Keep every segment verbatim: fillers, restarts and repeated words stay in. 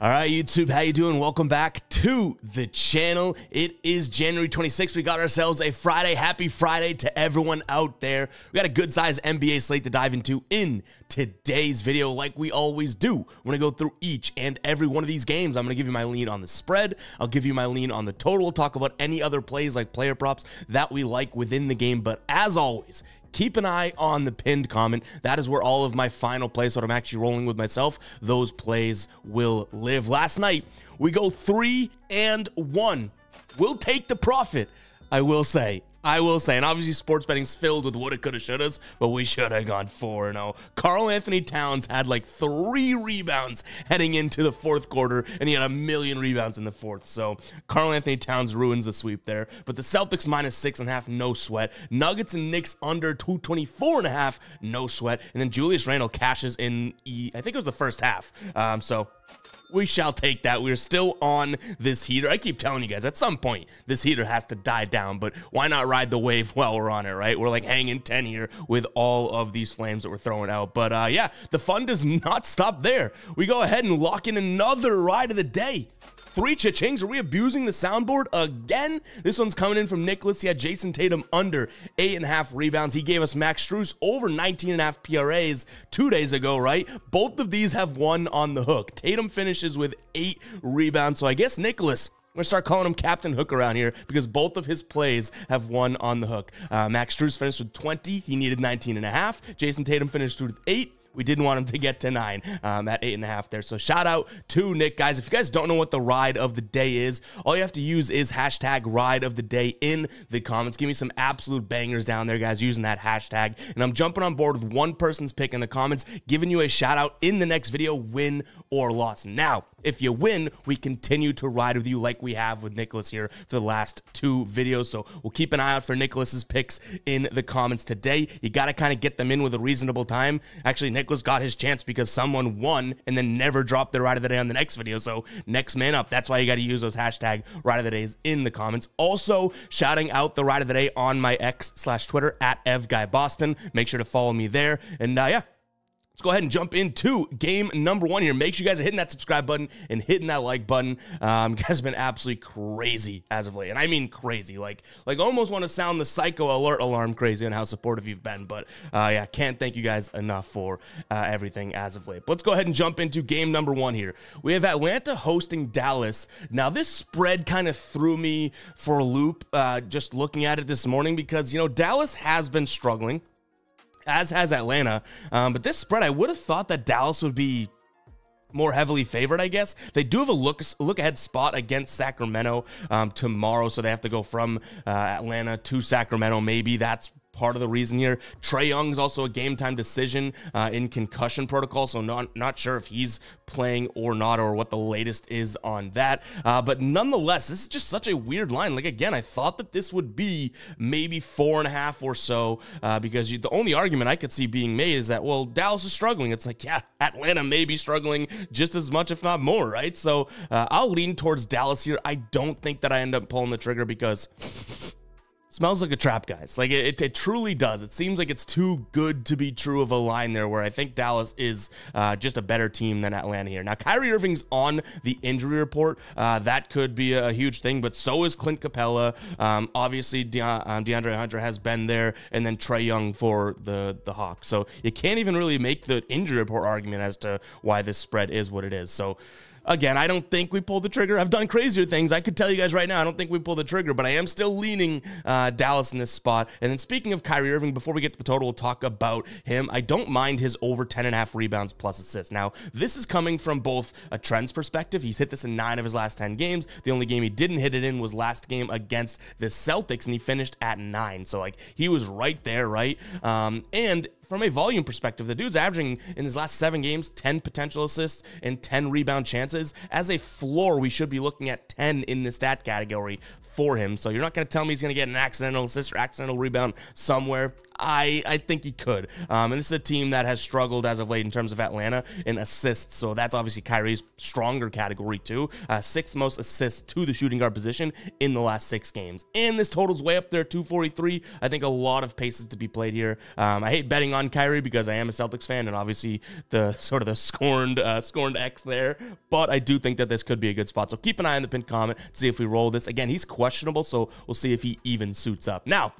All right, YouTube, how you doing? Welcome back to the channel. It is January twenty-sixth. We got ourselves a Friday. Happy Friday to everyone out there. We got a good-sized N B A slate to dive into in today's video, like we always do. I'm going to go through each and every one of these games. I'm going to give you my lean on the spread. I'll give you my lean on the total. Talk about any other plays like player props that we like within the game. But as always, keep an eye on the pinned comment. That is where all of my final plays, what I'm actually rolling with myself, those plays will live. Last night, we go three and one. We'll take the profit, I will say. I will say, and obviously sports betting's filled with woulda, coulda, shouldas, but we should have gone four and oh. Karl Anthony Towns had like three rebounds heading into the fourth quarter, and he had a million rebounds in the fourth. So Karl Anthony Towns ruins the sweep there. But the Celtics minus six and a half, no sweat. Nuggets and Knicks under two twenty-four and a half, no sweat. And then Julius Randle cashes in, I think it was the first half. Um, so we shall take that. We're still on this heater. I keep telling you guys, at some point, this heater has to die down, but why not ride the wave while we're on it, right? We're like hanging ten here with all of these flames that we're throwing out. But uh, yeah, the fun does not stop there. We go ahead and lock in another ride of the day. Three cha-chings. Are we abusing the soundboard again? This one's coming in from Nicholas. He had Jason Tatum under eight and a half rebounds. He gave us Max Strus over nineteen and a half P R As two days ago, right? Both of these have one on the hook. Tatum finishes with eight rebounds. So I guess Nicholas, we're going to start calling him Captain Hook around here because both of his plays have one on the hook. Uh, Max Strus finished with twenty. He needed nineteen and a half. Jason Tatum finished with eight. We didn't want him to get to nine um, at eight and a half there. So shout out to Nick, guys. If you guys don't know what the ride of the day is, all you have to use is hashtag ride of the day in the comments. Give me some absolute bangers down there, guys, using that hashtag. And I'm jumping on board with one person's pick in the comments, giving you a shout out in the next video, win or loss. Now, if you win, we continue to ride with you like we have with Nicholas here for the last two videos. So we'll keep an eye out for Nicholas's picks in the comments today. You got to kind of get them in with a reasonable time. Actually, Nick Nicholas got his chance because someone won and then never dropped their ride of the day on the next video. So next man up. That's why you got to use those hashtag ride of the days in the comments. Also shouting out the ride of the day on my X slash Twitter at EvGuyBoston. Make sure to follow me there. And uh, yeah, let's go ahead and jump into game number one here. Make sure you guys are hitting that subscribe button and hitting that like button. Um, you guys have been absolutely crazy as of late. And I mean crazy. Like, like almost want to sound the psycho alert alarm crazy on how supportive you've been. But uh, yeah, can't thank you guys enough for uh, everything as of late. But let's go ahead and jump into game number one here. We have Atlanta hosting Dallas. Now, this spread kind of threw me for a loop uh, just looking at it this morning because, you know, Dallas has been struggling, as has Atlanta. Um, but this spread, I would have thought that Dallas would be more heavily favored, I guess. They do have a look look ahead spot against Sacramento um, tomorrow, so they have to go from uh, Atlanta to Sacramento. Maybe that's part of the reason here. Trae Young is also a game time decision uh, in concussion protocol, so not not sure if he's playing or not, or what the latest is on that. Uh, but nonetheless, this is just such a weird line. Like again, I thought that this would be maybe four and a half or so, uh, because you, the only argument I could see being made is that, well, Dallas is struggling. It's like, yeah, Atlanta may be struggling just as much, if not more, right? So uh, I'll lean towards Dallas here. I don't think that I end up pulling the trigger because smells like a trap, guys. Like, it, it, it truly does. It seems like it's too good to be true of a line there where I think Dallas is uh, just a better team than Atlanta here. Now, Kyrie Irving's on the injury report. Uh, that could be a huge thing, but so is Clint Capella. Um, obviously, De um, DeAndre Hunter has been there, and then Trae Young for the, the Hawks. So you can't even really make the injury report argument as to why this spread is what it is. So again, I don't think we pulled the trigger. I've done crazier things. I could tell you guys right now, I don't think we pulled the trigger, but I am still leaning uh, Dallas in this spot. And then speaking of Kyrie Irving, before we get to the total, we'll talk about him. I don't mind his over ten and a half rebounds plus assists. Now, this is coming from both a trends perspective. He's hit this in nine of his last ten games. The only game he didn't hit it in was last game against the Celtics, and he finished at nine. So, like, he was right there, right? Um, and from a volume perspective, the dude's averaging in his last seven games ten potential assists and ten rebound chances. As a floor, we should be looking at ten in the stat category for him. So you're not going to tell me he's going to get an accidental assist or accidental rebound somewhere. I, I think he could. Um, and this is a team that has struggled as of late in terms of Atlanta in assists. So that's obviously Kyrie's stronger category too. Uh, sixth most assists to the shooting guard position in the last six games. And this total's way up there, two forty-three. I think a lot of paces to be played here. Um, I hate betting on Kyrie because I am a Celtics fan and obviously the sort of the scorned, uh, scorned X there. But I do think that this could be a good spot. So keep an eye on the pinned comment to see if we roll this. Again, he's questionable, so we'll see if he even suits up. Now,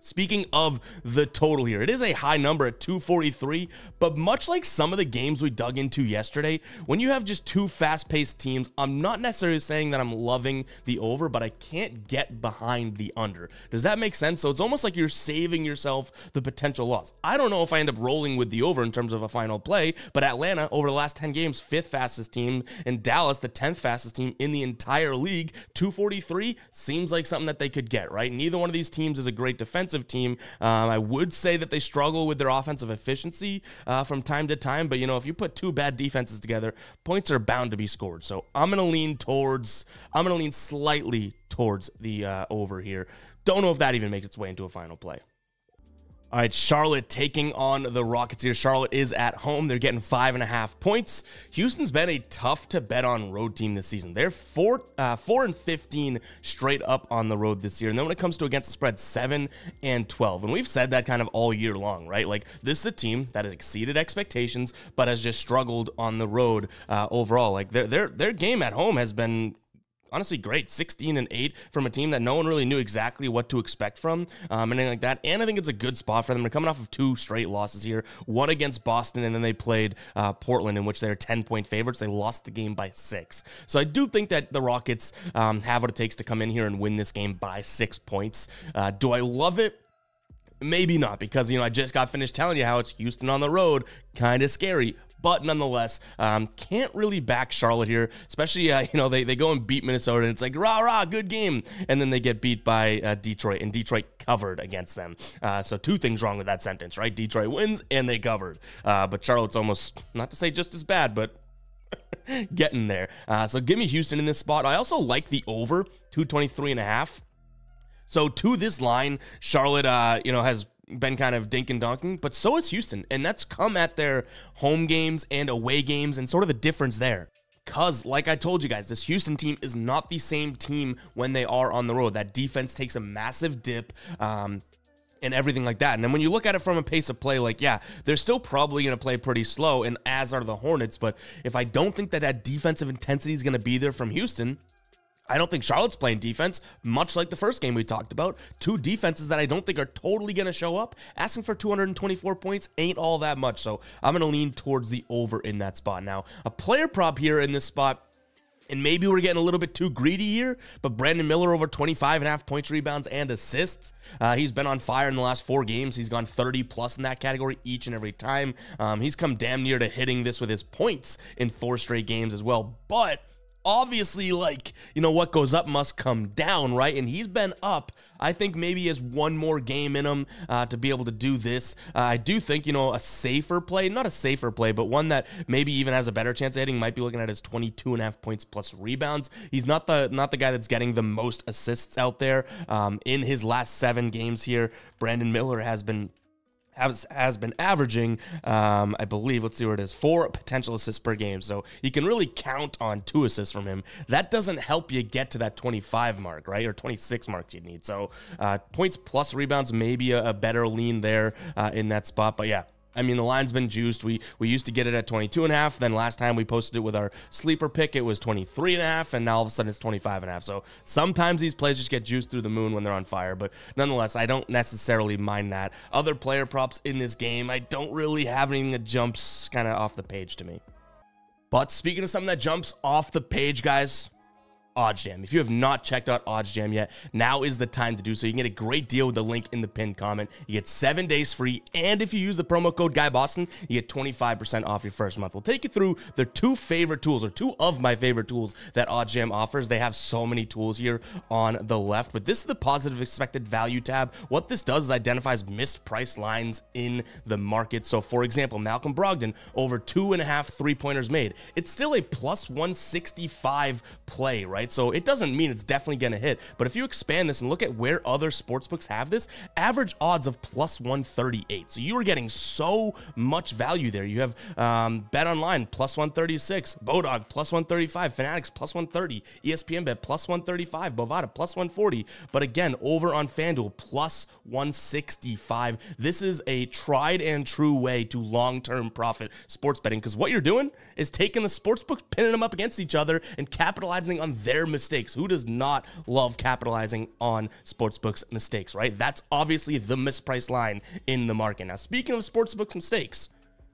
speaking of the total here, it is a high number at two forty-three, but much like some of the games we dug into yesterday, when you have just two fast-paced teams, I'm not necessarily saying that I'm loving the over, but I can't get behind the under. Does that make sense? So it's almost like you're saving yourself the potential loss. I don't know if I end up rolling with the over in terms of a final play, but Atlanta, over the last ten games, fifth fastest team, and Dallas, the tenth fastest team in the entire league, two forty-three seems like something that they could get, right? Neither one of these teams is a great defensive team. Um, I would say that they struggle with their offensive efficiency uh, from time to time, but you know, if you put two bad defenses together, points are bound to be scored. So I'm going to lean towards, I'm going to lean slightly towards the uh, over here. Don't know if that even makes its way into a final play. All right, Charlotte taking on the Rockets here. Charlotte is at home. They're getting five and a half points. Houston's been a tough to bet on road team this season. They're four, uh, four and fifteen straight up on the road this year. And then when it comes to against the spread, seven and twelve. And we've said that kind of all year long, right? Like, this is a team that has exceeded expectations, but has just struggled on the road uh, overall. Like their their their game at home has been honestly great, sixteen and eight from a team that no one really knew exactly what to expect from, um, and anything like that. And I think it's a good spot for them. They're coming off of two straight losses here, one against Boston, and then they played uh, Portland, in which they're ten point favorites. They lost the game by six. So I do think that the Rockets um, have what it takes to come in here and win this game by six points. Uh, do I love it? Maybe not, because, you know, I just got finished telling you how it's Houston on the road. Kind of scary. But nonetheless, um, can't really back Charlotte here, especially, uh, you know, they, they go and beat Minnesota, and it's like, rah, rah, good game. And then they get beat by uh, Detroit, and Detroit covered against them. Uh, so two things wrong with that sentence, right? Detroit wins, and they covered. Uh, but Charlotte's almost, not to say just as bad, but getting there. Uh, so give me Houston in this spot. I also like the over, two twenty-three and a half. So to this line, Charlotte, uh, you know, has been kind of dink and donking, but so is Houston, and that's come at their home games and away games and sort of the difference there. Because, like I told you guys, this Houston team is not the same team when they are on the road. That defense takes a massive dip, um, and everything like that. And then when you look at it from a pace of play, like, yeah, they're still probably going to play pretty slow, and as are the Hornets, but if I don't think that that defensive intensity is going to be there from Houston, I don't think Charlotte's playing defense, much like the first game we talked about. Two defenses that I don't think are totally going to show up. Asking for two twenty-four points ain't all that much, so I'm going to lean towards the over in that spot. Now, a player prop here in this spot, and maybe we're getting a little bit too greedy here, but Brandon Miller over twenty-five and a half points, rebounds, and assists. Uh, he's been on fire in the last four games. He's gone thirty plus in that category each and every time. Um, he's come damn near to hitting this with his points in four straight games as well, but obviously, like, you know, what goes up must come down, right? And he's been up. I think maybe he has one more game in him uh, to be able to do this. Uh, I do think, you know, a safer play, not a safer play, but one that maybe even has a better chance of hitting, might be looking at his twenty-two and a half points plus rebounds. He's not the not the guy that's getting the most assists out there. Um, in his last seven games here, Brandon Miller has been Has, has been averaging, um, I believe, let's see where it is, four potential assists per game. So you can really count on two assists from him. That doesn't help you get to that twenty-five mark, right? Or twenty-six mark you'd need. So uh, points plus rebounds, maybe a, a better lean there uh, in that spot. But yeah, I mean, the line's been juiced. We we used to get it at twenty-two and a half. Then last time we posted it with our sleeper pick, it was twenty-three and a half, and now all of a sudden it's twenty-five and a half. So sometimes these plays just get juiced through the moon when they're on fire. But nonetheless, I don't necessarily mind that. Other player props in this game, I don't really have anything that jumps kind of off the page to me. But speaking of something that jumps off the page, guys, OddsJam. If you have not checked out OddsJam yet, now is the time to do so. You can get a great deal with the link in the pinned comment. You get seven days free, and if you use the promo code GuyBoston, you get twenty-five percent off your first month. We'll take you through their two favorite tools, or two of my favorite tools that OddsJam offers. They have so many tools here on the left, but this is the positive expected value tab. What this does is identifies missed price lines in the market. So, for example, Malcolm Brogdon, over two and a half three-pointers made. It's still a plus one sixty-five play, right? right? So it doesn't mean it's definitely going to hit. But if you expand this and look at where other sportsbooks have this, average odds of plus one thirty-eight. So you are getting so much value there. You have um, BetOnline, plus one thirty-six. Bodog, plus one thirty-five. Fanatics, plus one thirty. ESPNBet, plus one thirty-five. Bovada, plus one forty. But again, over on FanDuel, plus one sixty-five. This is a tried and true way to long-term profit sports betting, because what you're doing is taking the sportsbook, pinning them up against each other, and capitalizing on their mistakes. Who does not love capitalizing on sportsbooks' mistakes, right? That's obviously the mispriced line in the market. Now, speaking of sportsbooks' mistakes,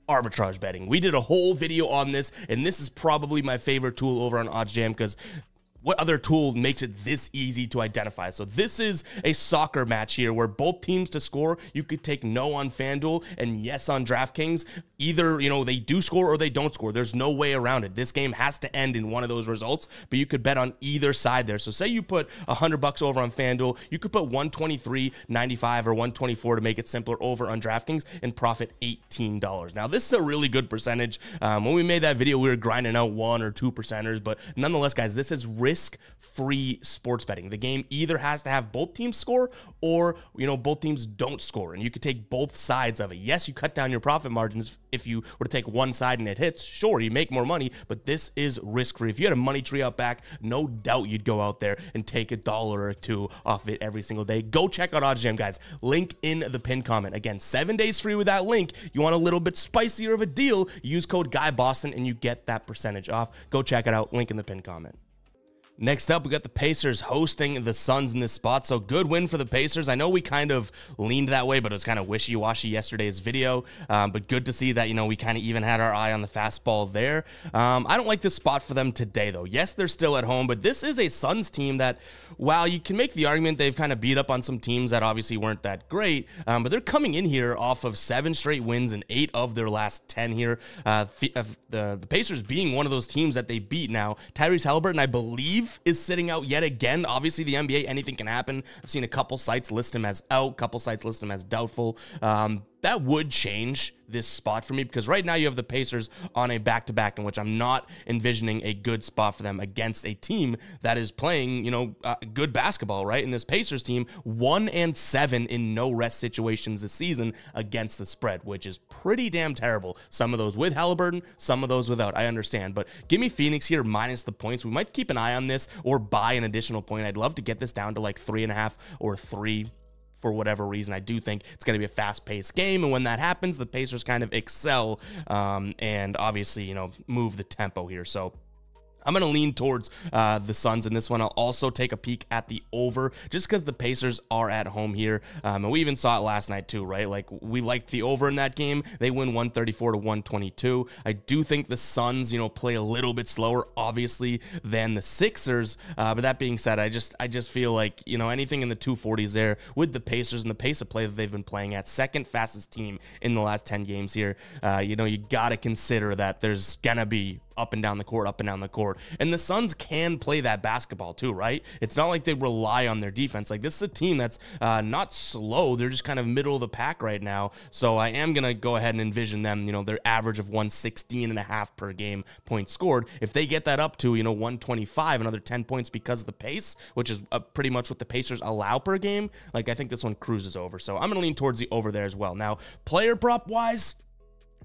arbitrage betting. We did a whole video on this, and this is probably my favorite tool over on OddsJam, because what other tool makes it this easy to identify? So this is a soccer match here where both teams to score, you could take no on FanDuel and yes on DraftKings. Either, you know, they do score or they don't score. There's no way around it. This game has to end in one of those results, but you could bet on either side there. So say you put one hundred bucks over on FanDuel, you could put one twenty-three ninety-five or one twenty-four to make it simpler over on DraftKings and profit eighteen dollars. Now, this is a really good percentage. Um, when we made that video, we were grinding out one or two percenters, but nonetheless, guys, this is really risk-free sports betting. The game either has to have both teams score or, you know, both teams don't score, and you could take both sides of it. Yes, you cut down your profit margins if you were to take one side and it hits. Sure, you make more money, but this is risk-free. If you had a money tree out back, no doubt you'd go out there and take a dollar or two off it every single day. Go check out OddsJam, guys. Link in the pinned comment. Again, seven days free with that link. You want a little bit spicier of a deal, use code GuyBoston and you get that percentage off. Go check it out. Link in the pinned comment. Next up, we got the Pacers hosting the Suns in this spot, so good win for the Pacers. I know we kind of leaned that way, but it was kind of wishy-washy yesterday's video, um, but good to see that, you know, we kind of even had our eye on the fastball there. Um, I don't like this spot for them today, though. Yes, they're still at home, but this is a Suns team that, while you can make the argument they've kind of beat up on some teams that obviously weren't that great, um, but they're coming in here off of seven straight wins and eight of their last ten here. Uh, the, the Pacers being one of those teams that they beat now. Tyrese Halliburton, I believe, is sitting out yet again. Obviously, the N B A, anything can happen. I've seen a couple sites list him as out, couple sites list him as doubtful. Um, that would change this spot for me, because right now you have the Pacers on a back-to-back in which I'm not envisioning a good spot for them against a team that is playing, you know, uh, good basketball, right? And this Pacers team, one and seven in no rest situations this season against the spread, which is pretty damn terrible. Some of those with Halliburton, some of those without. I understand, but give me Phoenix here minus the points. We might keep an eye on this or buy an additional point. I'd love to get this down to like three and a half or three. For whatever reason, I do think it's going to be a fast-paced game, and when that happens, the Pacers kind of excel um, and obviously, you know, move the tempo here. So I'm going to lean towards uh, the Suns in this one. I'll also take a peek at the over just because the Pacers are at home here. Um, and we even saw it last night too, right? Like, we liked the over in that game. They win one thirty-four to one twenty-two. I do think the Suns, you know, play a little bit slower, obviously, than the Sixers. Uh, but that being said, I just I just feel like, you know, anything in the two forties there with the Pacers and the pace of play that they've been playing at, second fastest team in the last ten games here, uh, you know, you got to consider that there's going to be up and down the court, up and down the court. And the Suns can play that basketball too, right? It's not like they rely on their defense. Like, this is a team that's uh, not slow. They're just kind of middle of the pack right now. So I am going to go ahead and envision them, you know, their average of one sixteen and a half per game points scored. If they get that up to, you know, one twenty-five, another ten points because of the pace, which is uh, pretty much what the Pacers allow per game. Like, I think this one cruises over. So I'm going to lean towards the over there as well. Now, player prop wise,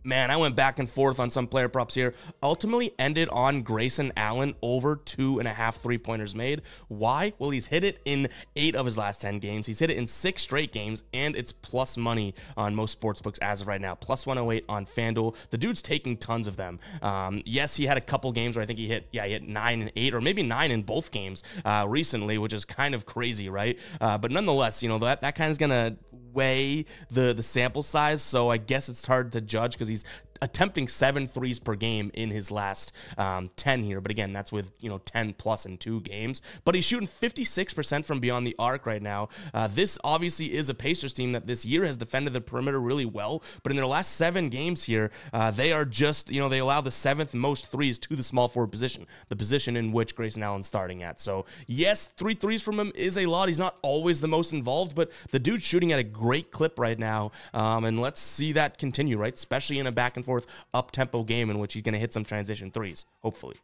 man, I went back and forth on some player props here. Ultimately ended on Grayson Allen over two and a half three-pointers made. Why? Well, he's hit it in eight of his last ten games. He's hit it in six straight games, and it's plus money on most sportsbooks as of right now. plus one oh eight on FanDuel. The dude's taking tons of them. Um, yes, he had a couple games where I think he hit, yeah, he hit nine and eight, or maybe nine in both games uh, recently, which is kind of crazy, right? Uh, but nonetheless, you know, that, that kind of is going to weigh the, the sample size, so I guess it's hard to judge because he's attempting seven threes per game in his last um, ten here. But again, that's with, you know, ten plus in two games. But he's shooting fifty-six percent from beyond the arc right now. Uh, this obviously is a Pacers team that this year has defended the perimeter really well. But in their last seven games here, uh, they are just, you know, they allow the seventh most threes to the small forward position, the position in which Grayson Allen's starting at. So yes, three threes from him is a lot. He's not always the most involved, but the dude's shooting at a great clip right now. Um, and let's see that continue, right? Especially in a back and forth up-tempo game in which he's going to hit some transition threes, hopefully.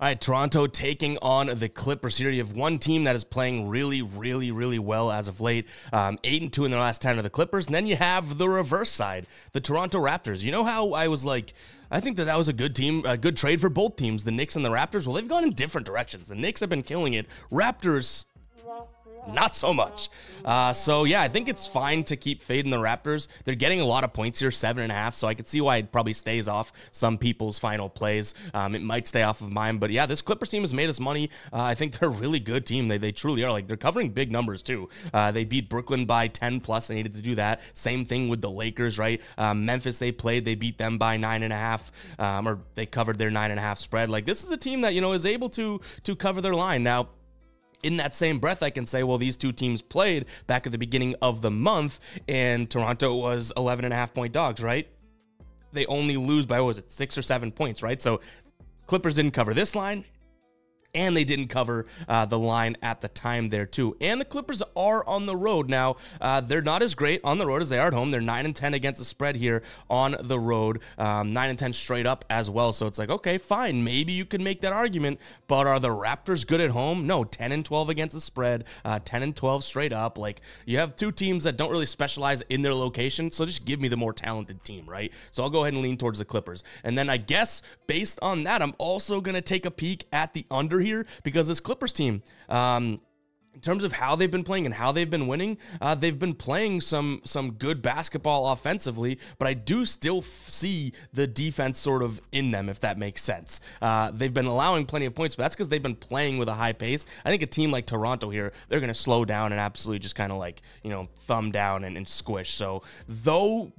All right, Toronto taking on the Clippers here. You have one team that is playing really, really, really well as of late. Um, eight and two in their last ten of the Clippers. And then you have the reverse side, the Toronto Raptors. You know how I was like, I think that that was a good team, a good trade for both teams, the Knicks and the Raptors. Well, they've gone in different directions. The Knicks have been killing it. Raptors, not so much. Uh, so, yeah, I think it's fine to keep fading the Raptors. They're getting a lot of points here, seven and a half, so I could see why it probably stays off some people's final plays. Um, it might stay off of mine, but, yeah, this Clippers team has made us money. Uh, I think they're a really good team. They, they truly are. Like, they're covering big numbers, too. Uh, they beat Brooklyn by ten plus. They needed to do that. Same thing with the Lakers, right? Um, Memphis, they played. They beat them by nine and a half, um, or they covered their nine and a half spread. Like, this is a team that, you know, is able to, to cover their line. Now, in that same breath, I can say, well, these two teams played back at the beginning of the month, and Toronto was eleven and a half point dogs, right? They only lose by, what was it, six or seven points, right? So Clippers didn't cover this line, and they didn't cover uh, the line at the time there, too. And the Clippers are on the road now. Uh, they're not as great on the road as they are at home. They're nine and ten against the spread here on the road, um, nine and ten straight up as well. So it's like, okay, fine, maybe you can make that argument, but are the Raptors good at home? No, ten and twelve against the spread, uh, ten and twelve straight up. Like, you have two teams that don't really specialize in their location, so just give me the more talented team, right? So I'll go ahead and lean towards the Clippers. And then I guess based on that, I'm also going to take a peek at the under here, because this Clippers team, um, in terms of how they've been playing and how they've been winning, uh, they've been playing some some good basketball offensively, but I do still see the defense sort of in them, if that makes sense. Uh, they've been allowing plenty of points, but that's because they've been playing with a high pace. I think a team like Toronto here, they're going to slow down and absolutely just kind of like, you know, thumb down and, and squish. So though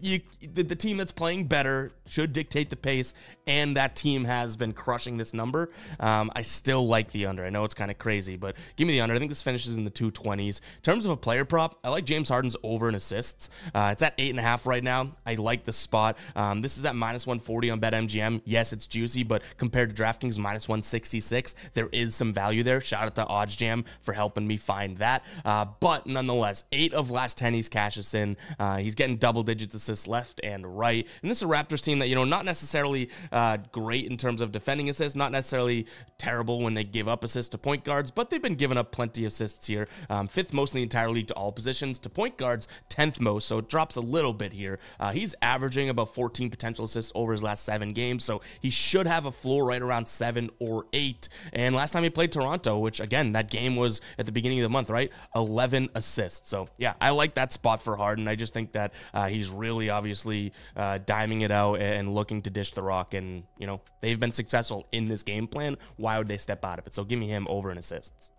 You, the, the team that's playing better should dictate the pace, and that team has been crushing this number. Um, I still like the under. I know it's kind of crazy, but give me the under. I think this finishes in the two twenties. In terms of a player prop, I like James Harden's over in assists. Uh, it's at eight and a half right now. I like the spot. Um, this is at minus one forty on BetMGM. Yes, it's juicy, but compared to DraftKings minus one sixty-six, there is some value there. Shout out to OddsJam for helping me find that. Uh, but nonetheless, eight of last ten, he's cashes in. Uh, he's getting double digits of assists left and right, and this is a Raptors team that, you know, not necessarily uh, great in terms of defending assists, not necessarily terrible when they give up assists to point guards, but they've been giving up plenty of assists here, um, fifth most in the entire league to all positions, to point guards tenth most, so it drops a little bit here. Uh, he's averaging about fourteen potential assists over his last seven games, so he should have a floor right around seven or eight, and last time he played Toronto, which again, that game was at the beginning of the month, right, eleven assists, so yeah, I like that spot for Harden. I just think that uh, he's really obviously uh, diming it out and looking to dish the rock, and you know, they've been successful in this game plan. Why would they step out of it? So give me him over in assists.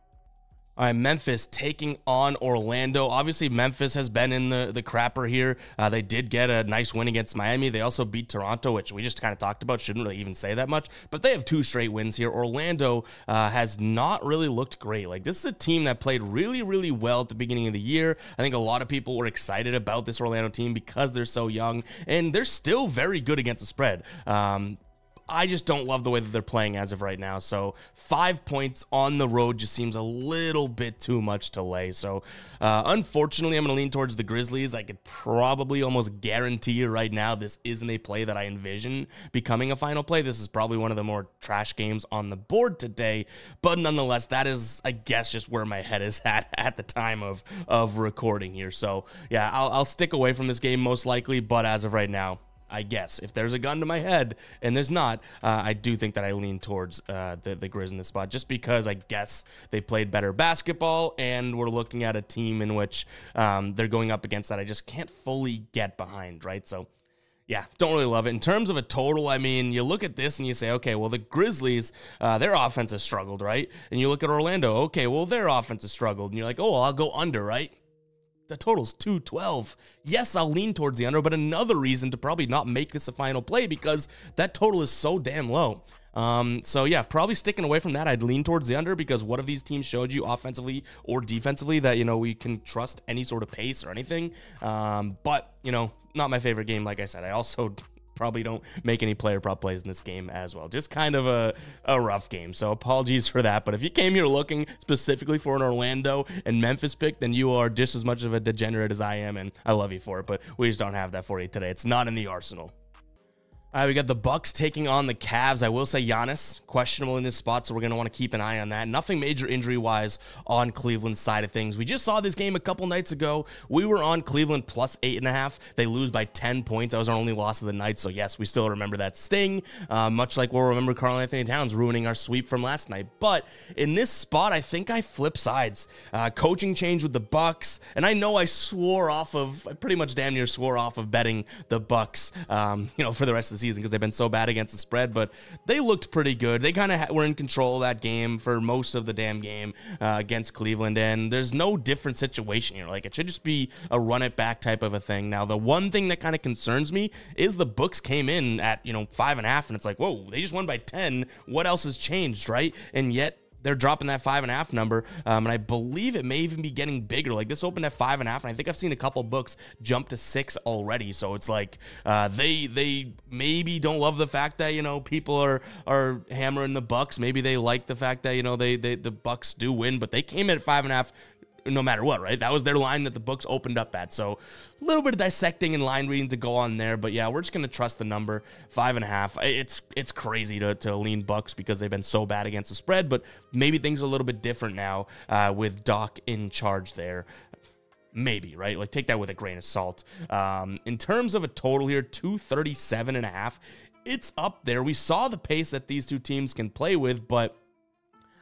All right, Memphis taking on Orlando. Obviously, Memphis has been in the, the crapper here. Uh, they did get a nice win against Miami. They also beat Toronto, which we just kind of talked about. Shouldn't really even say that much, but they have two straight wins here. Orlando uh, has not really looked great. Like, this is a team that played really, really well at the beginning of the year. I think a lot of people were excited about this Orlando team because they're so young, and they're still very good against the spread. Um, I just don't love the way that they're playing as of right now. So five points on the road just seems a little bit too much to lay. So uh, unfortunately, I'm going to lean towards the Grizzlies. I could probably almost guarantee you right now this isn't a play that I envision becoming a final play. This is probably one of the more trash games on the board today. But nonetheless, that is, I guess, just where my head is at at the time of, of recording here. So yeah, I'll, I'll stick away from this game most likely. But as of right now, I guess if there's a gun to my head, and there's not, uh, I do think that I lean towards uh, the, the Grizz in this spot, just because I guess they played better basketball, and we're looking at a team in which um, they're going up against that I just can't fully get behind, right? So yeah, don't really love it. In terms of a total, I mean, you look at this and you say, okay, well, the Grizzlies, uh, their offense has struggled, right? And you look at Orlando, okay, well, their offense has struggled, and you're like, oh, I'll go under, right? The total's two twelve. Yes, I'll lean towards the under, but another reason to probably not make this a final play, because that total is so damn low. Um, so yeah, probably sticking away from that. I'd lean towards the under, because what if these teams showed you offensively or defensively that, you know, we can trust any sort of pace or anything. Um, but, you know, not my favorite game. Like I said, I also probably don't make any player prop plays in this game as well. Just kind of a, a rough game, so apologies for that. But if you came here looking specifically for an Orlando and Memphis pick, then you are just as much of a degenerate as I am, and I love you for it, but we just don't have that for you today. It's not in the arsenal. All right, we got the Bucks taking on the Cavs. I will say Giannis, questionable in this spot, so we're going to want to keep an eye on that. Nothing major injury-wise on Cleveland's side of things. We just saw this game a couple nights ago. We were on Cleveland plus eight and a half. They lose by ten points. That was our only loss of the night, so yes, we still remember that sting, uh, much like we'll remember Karl Anthony Towns ruining our sweep from last night. But in this spot, I think I flip sides. Uh, coaching change with the Bucks, and I know I swore off of, I pretty much damn near swore off of betting the Bucks, um, you know, for the rest of the season because they've been so bad against the spread, but they looked pretty good. They kind of were in control of that game for most of the damn game uh, against Cleveland, and there's no different situation here. Like, it should just be a run it back type of a thing. Now, the one thing that kind of concerns me is the books came in at, you know, five and a half, and it's like, whoa, they just won by ten. What else has changed, right? And yet they're dropping that five and a half number, um, and I believe it may even be getting bigger. Like, this opened at five and a half, and I think I've seen a couple books jump to six already. So it's like uh, they they maybe don't love the fact that, you know, people are are hammering the Bucks. Maybe they like the fact that, you know, they, they the Bucks do win, but they came in at five and a half. No matter what, right? That was their line that the books opened up at. So a little bit of dissecting and line reading to go on there. But yeah, we're just going to trust the number five and a half. It's it's crazy to, to lean Bucks because they've been so bad against the spread, but maybe things are a little bit different now uh, with Doc in charge there. Maybe, right? Like, take that with a grain of salt. Um, in terms of a total here, two thirty-seven and a half. It's up there. We saw the pace that these two teams can play with, but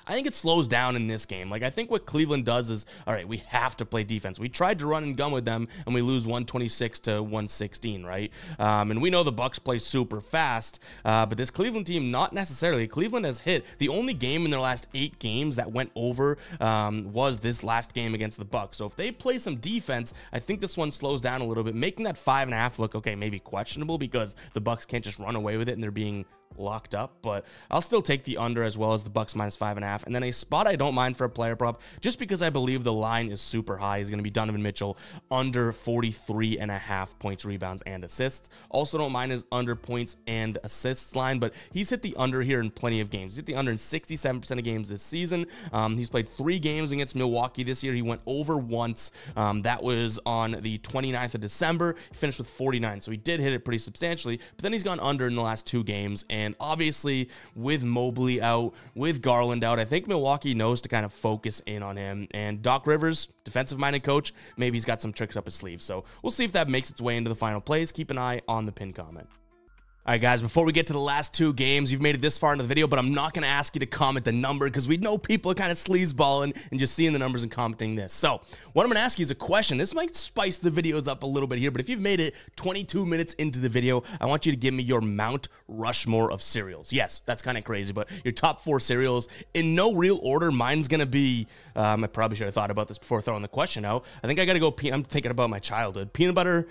I think it slows down in this game. Like, I think what Cleveland does is, all right, we have to play defense. We tried to run and gun with them, and we lose one twenty-six to one sixteen, right? Um, and we know the Bucks play super fast, uh, but this Cleveland team, not necessarily. Cleveland has hit the only game in their last eight games that went over um, was this last game against the Bucks. So if they play some defense, I think this one slows down a little bit, making that five and a half look, okay, maybe questionable because the Bucks can't just run away with it and they're being locked up, but I'll still take the under as well as the Bucks minus five and a half. And then a spot I don't mind for a player prop just because I believe the line is super high is going to be Donovan Mitchell under forty-three and a half points, rebounds, and assists. Also don't mind his under points and assists line, but he's hit the under here in plenty of games. He's hit the under in sixty-seven percent of games this season. Um, he's played three games against Milwaukee this year. He went over once. Um, that was on the twenty-ninth of December. He finished with forty-nine, so he did hit it pretty substantially, but then he's gone under in the last two games. And obviously, with Mobley out, with Garland out, I think Milwaukee knows to kind of focus in on him. And Doc Rivers, defensive-minded coach, maybe he's got some tricks up his sleeve. So we'll see if that makes its way into the final plays. Keep an eye on the pin comment. All right, guys, before we get to the last two games, you've made it this far into the video, but I'm not going to ask you to comment the number because we know people are kind of sleazeballing and just seeing the numbers and commenting this. So what I'm going to ask you is a question. This might spice the videos up a little bit here, but if you've made it twenty-two minutes into the video, I want you to give me your Mount Rushmore of cereals. Yes, that's kind of crazy, but your top four cereals in no real order. Mine's going to be, um, I probably should have thought about this before throwing the question out. I think I got to go, pe- I'm thinking about my childhood. Peanut butter,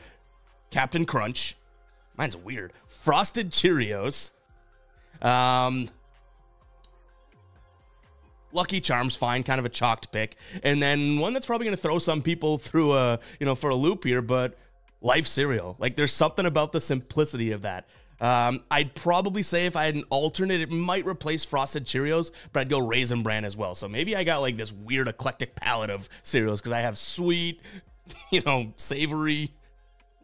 Captain Crunch. Mine's weird. Frosted Cheerios. Um, Lucky Charms, fine, kind of a chalked pick. And then one that's probably going to throw some people through a, you know, for a loop here, but Life cereal. Like, there's something about the simplicity of that. Um, I'd probably say if I had an alternate, it might replace Frosted Cheerios, but I'd go Raisin Bran as well. So maybe I got like this weird eclectic palette of cereals because I have sweet, you know, savory,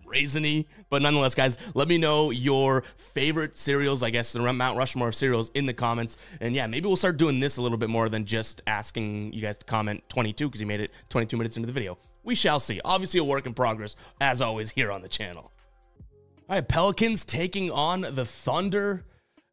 raisiny, but nonetheless, guys, let me know your favorite cereals, I guess, the Mount Rushmore of cereals in the comments. And yeah, maybe we'll start doing this a little bit more than just asking you guys to comment twenty-two because you made it twenty-two minutes into the video. We shall see. Obviously a work in progress, as always, here on the channel. All right, Pelicans taking on the Thunder.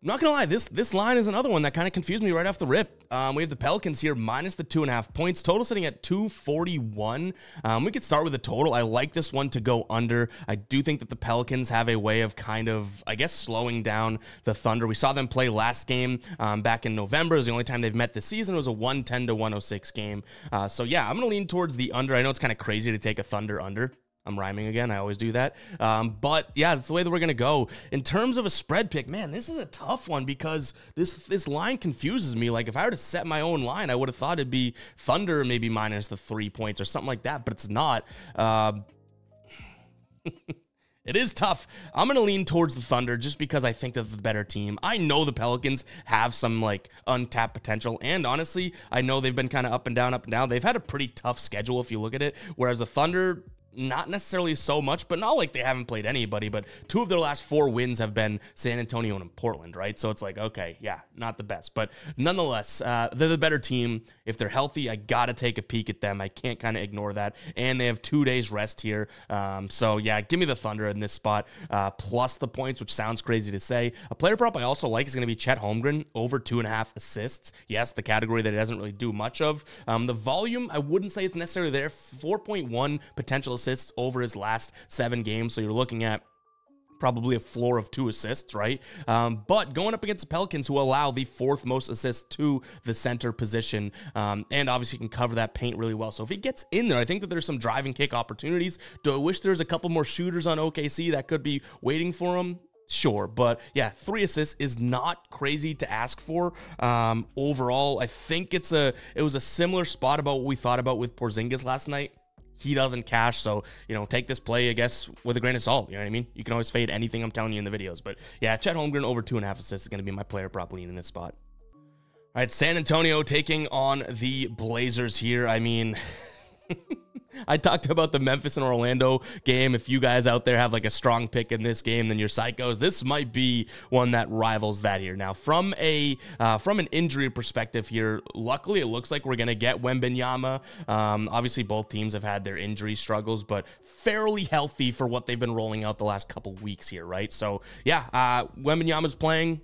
I'm not going to lie, this, this line is another one that kind of confused me right off the rip. Um, we have the Pelicans here minus the two and a half points. Total sitting at two forty-one. Um, we could start with the total. I like this one to go under. I do think that the Pelicans have a way of kind of, I guess, slowing down the Thunder. We saw them play last game um, back in November. It was the only time they've met this season. It was a one ten to one oh six game. Uh, so yeah, I'm going to lean towards the under. I know it's kind of crazy to take a Thunder under. I'm rhyming again. I always do that. Um, but yeah, that's the way that we're going to go. In terms of a spread pick, man, this is a tough one because this this line confuses me. Like, if I were to set my own line, I would have thought it'd be Thunder maybe minus the three points or something like that, but it's not. Um, it is tough. I'm going to lean towards the Thunder just because I think they're the better team. I know the Pelicans have some, like, untapped potential, and honestly, I know they've been kind of up and down, up and down. They've had a pretty tough schedule if you look at it, whereas the Thunder not necessarily so much, but not like they haven't played anybody, but two of their last four wins have been San Antonio and Portland, right? So it's like, okay, yeah, not the best, but nonetheless, uh, they're the better team. If they're healthy, I got to take a peek at them. I can't kind of ignore that. And they have two days rest here. Um, so yeah, give me the Thunder in this spot, uh, plus the points, which sounds crazy to say. A player prop I also like is going to be Chet Holmgren, over two and a half assists. Yes, the category that it doesn't really do much of. Um, the volume, I wouldn't say it's necessarily there. four point one potential assists over his last seven games. So you're looking at probably a floor of two assists, right? Um, but going up against the Pelicans, who allow the fourth most assists to the center position, um, and obviously can cover that paint really well. So if he gets in there, I think that there's some drive and kick opportunities. Do I wish there's a couple more shooters on O K C that could be waiting for him? Sure, but yeah, three assists is not crazy to ask for. Um, overall, I think it's a it was a similar spot about what we thought about with Porzingis last night. He doesn't cash, so, you know, take this play, I guess, with a grain of salt. You know what I mean? You can always fade anything I'm telling you in the videos. But, yeah, Chet Holmgren over two and a half assists is going to be my player prop lean in this spot. All right, San Antonio taking on the Blazers here. I mean... I talked about the Memphis and Orlando game. If you guys out there have like a strong pick in this game, then you're psychos. This might be one that rivals that here. Now, from a uh, from an injury perspective here, luckily it looks like we're gonna get Wembanyama. Um, obviously, both teams have had their injury struggles, but fairly healthy for what they've been rolling out the last couple weeks here, right? So, yeah, uh, Wembanyama's playing.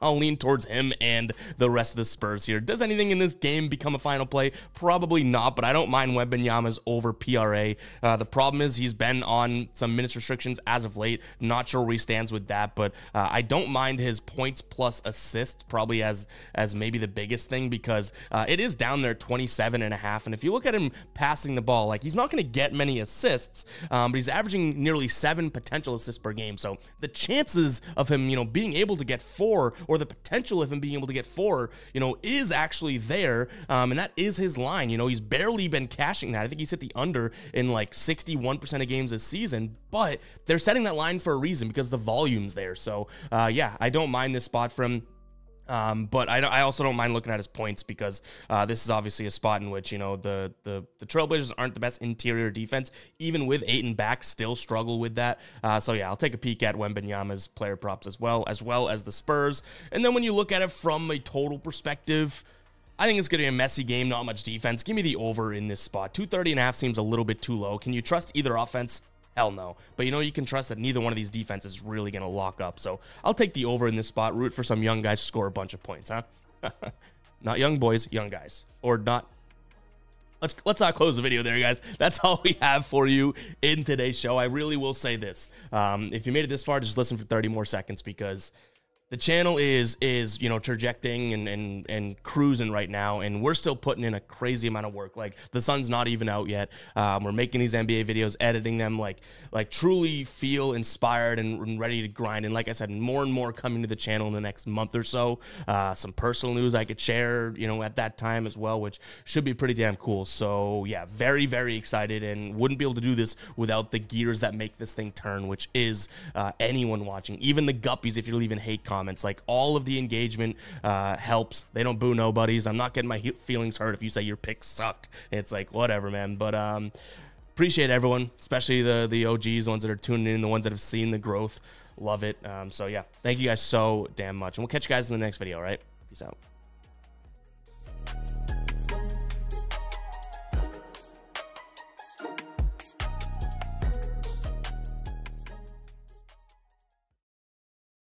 I'll lean towards him and the rest of the Spurs here. Does anything in this game become a final play? Probably not, but I don't mind Wembanyama's over P R A. Uh, the problem is he's been on some minutes restrictions as of late. Not sure where he stands with that, but uh, I don't mind his points plus assists probably as as maybe the biggest thing, because uh, it is down there twenty-seven and a half. And if you look at him passing the ball, like, he's not going to get many assists, um, but he's averaging nearly seven potential assists per game. So the chances of him, you know, being able to get four, or the potential of him being able to get four, you know, is actually there, um, and that is his line. You know, he's barely been cashing that. I think he's hit the under in like sixty-one percent of games this season, but they're setting that line for a reason because the volume's there. So, uh, yeah, I don't mind this spot for him. Um, but I, I also don't mind looking at his points, because uh, this is obviously a spot in which, you know, the, the the Trailblazers aren't the best interior defense, even with Ayton back, still struggle with that. Uh, so, yeah, I'll take a peek at Wembanyama's player props as well, as well as the Spurs. And then when you look at it from a total perspective, I think it's going to be a messy game, not much defense. Give me the over in this spot. two thirty and a half seems a little bit too low. Can you trust either offense? Hell no. But, you know, you can trust that neither one of these defenses is really going to lock up. So I'll take the over in this spot. Root for some young guys to score a bunch of points, huh? Not young boys, young guys. Or not. Let's let's not close the video there, guys. That's all we have for you in today's show. I really will say this. Um, if you made it this far, just listen for thirty more seconds, because the channel is, is you know, trajecting and, and, and cruising right now, and we're still putting in a crazy amount of work. Like, the sun's not even out yet. Um, we're making these N B A videos, editing them, like, like truly feel inspired and, and ready to grind. And like I said, more and more coming to the channel in the next month or so. Uh, some personal news I could share, you know, at that time as well, which should be pretty damn cool. So, yeah, very, very excited, and wouldn't be able to do this without the gears that make this thing turn, which is uh, anyone watching, even the guppies, if you don't even hate comments. Comments. Like, all of the engagement uh, helps. They don't boo nobodies. I'm not getting my feelings hurt if you say your picks suck. It's like, whatever, man. But um, appreciate everyone, especially the the O Gs, the ones that are tuning in, the ones that have seen the growth. Love it. Um, so yeah, thank you guys so damn much, and we'll catch you guys in the next video. All right, peace out.